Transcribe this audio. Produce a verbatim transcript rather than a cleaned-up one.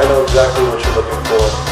I know exactly what you're looking for.